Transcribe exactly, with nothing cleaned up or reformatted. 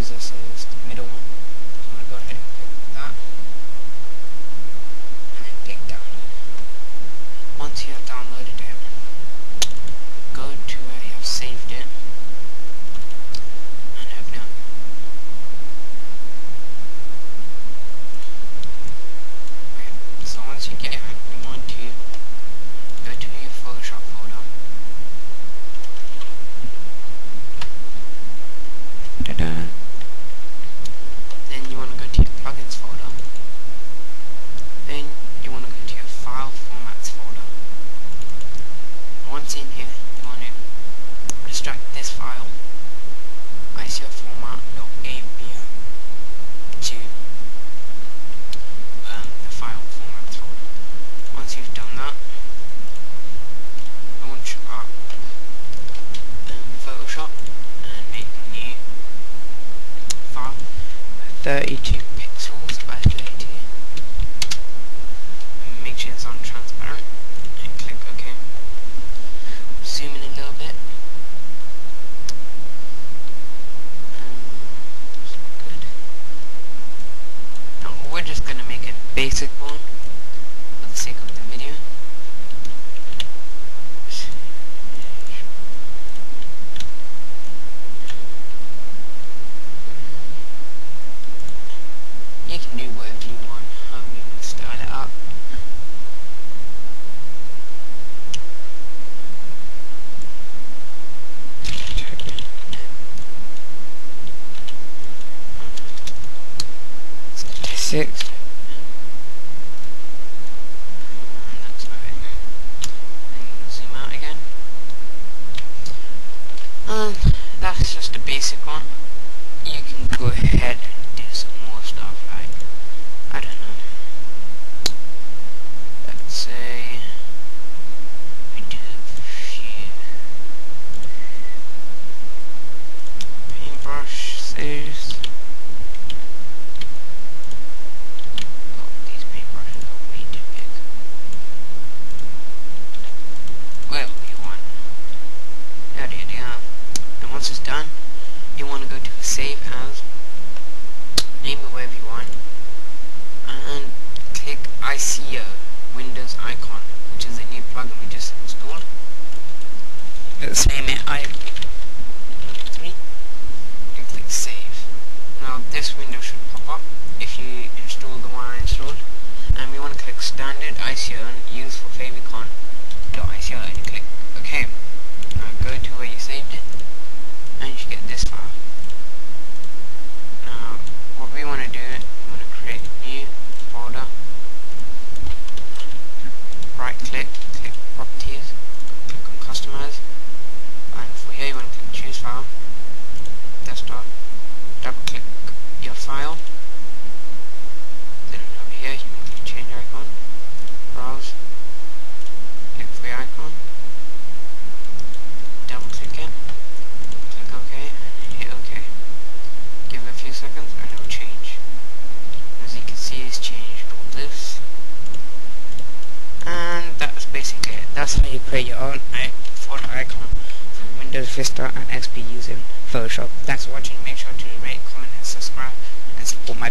use this as the middle one. So I'm going to go ahead and pick that. And then pick download. Once you have downloaded it, go to where you have saved it. And open it up. Okay, so once you get it, you want to go to your Photoshop folder. Then you want to go to your plugins folder. Then you want to go to your file formats folder. Once in here, you want to extract this file, I C O format.A V O, to um, the file formats folder. Once you've done that, launch up um, Photoshop and make a new file with thirty-two pixels by thirty-two. And make sure it's on transparent and click OK. Zoom in a little bit. Um, good. Now we're just gonna make a basic one for the sake of the video. You can do whatever you want, however you can style it up. Six. And that's about it. Then zoom out again. Um, that's just a basic one. You can go ahead and do some more stuff, like, I don't know. Let's say we do a few. Paintbrush saves. Oh, these paintbrushes are way too big. Where do you want? There they are. And once it's done, you want to go to save as, name it wherever you want, and click I C O, Windows Icon, which is a new plugin we just installed. Let's name it I C O three and click save. Now this window should pop up if you install the one I installed, and we want to click standard I C O and use for favicon dot I C O and click OK. Now go to where you saved it and you should get this file. Now what we want to do is we want to create a new folder, right click, click properties, click on customize, and for here you want to click choose file, desktop, double click your file. Then over here you can click change icon, browse, click free icon, double click it, click OK, and hit OK. Give it a few seconds and it will change. As you can see, it's changed all this. And that's basically it. That's how you create your own folder icon for Windows Vista and X P using Photoshop. Thanks for watching. Make sure to rate, comment, and subscribe, and support my